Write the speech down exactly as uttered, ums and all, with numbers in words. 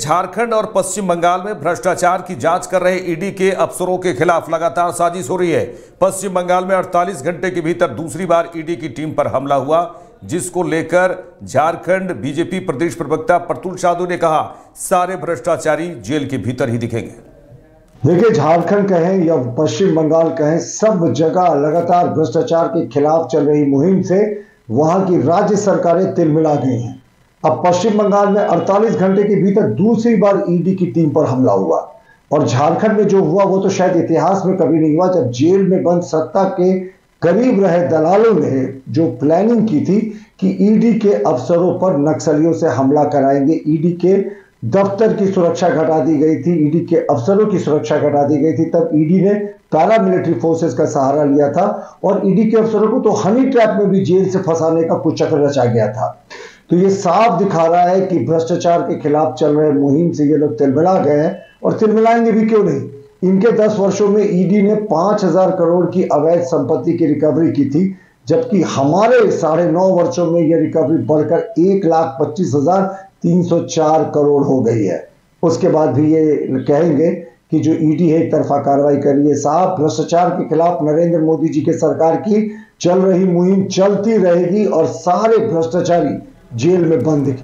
झारखंड और पश्चिम बंगाल में भ्रष्टाचार की जांच कर रहे ईडी के अफसरों के खिलाफ लगातार साजिश हो रही है। पश्चिम बंगाल में अड़तालीस घंटे के भीतर दूसरी बार ईडी की टीम पर हमला हुआ, जिसको लेकर झारखंड बीजेपी प्रदेश प्रवक्ता प्रतुल शाहदेव ने कहा, सारे भ्रष्टाचारी जेल के भीतर ही दिखेंगे। देखिए, झारखंड कहें या पश्चिम बंगाल कहें, सब जगह लगातार भ्रष्टाचार के खिलाफ चल रही मुहिम से वहां की राज्य सरकारें तिलमिला गई हैं। अब पश्चिम बंगाल में अड़तालीस घंटे के भीतर दूसरी बार ईडी की टीम पर हमला हुआ और झारखंड में जो हुआ वो तो शायद इतिहास में कभी नहीं हुआ, जब जेल में बंद सत्ता के करीब रहे दलालों ने जो प्लानिंग की थी कि ईडी के अफसरों पर नक्सलियों से हमला कराएंगे। ईडी के दफ्तर की सुरक्षा घटा दी गई थी, ईडी के अफसरों की सुरक्षा घटा दी गई थी। तब ईडी ने पैरा मिलिट्री फोर्सेस का सहारा लिया था और ईडी के अफसरों को तो हनी ट्रैप में भी जेल से फंसाने का कुछ चक्र रचा गया था। तो ये साफ दिखा रहा है कि भ्रष्टाचार के खिलाफ चल रहे मुहिम से ये लोग तिलमिला गए हैं और तिलमिलाएंगे भी क्यों नहीं। इनके दस वर्षों में ईडी ने पाँच हजार करोड़ की अवैध संपत्ति की रिकवरी की थी, जबकि हमारे साढ़े नौ वर्षों में यह रिकवरी बढ़कर एक लाख पच्चीस हजार तीन सौ चार करोड़ हो गई है। उसके बाद भी ये कहेंगे कि जो ईडी है एक तरफा कार्रवाई कर रही है। साफ भ्रष्टाचार के खिलाफ नरेंद्र मोदी जी के सरकार की चल रही मुहिम चलती रहेगी और सारे भ्रष्टाचारी जेल में बंद।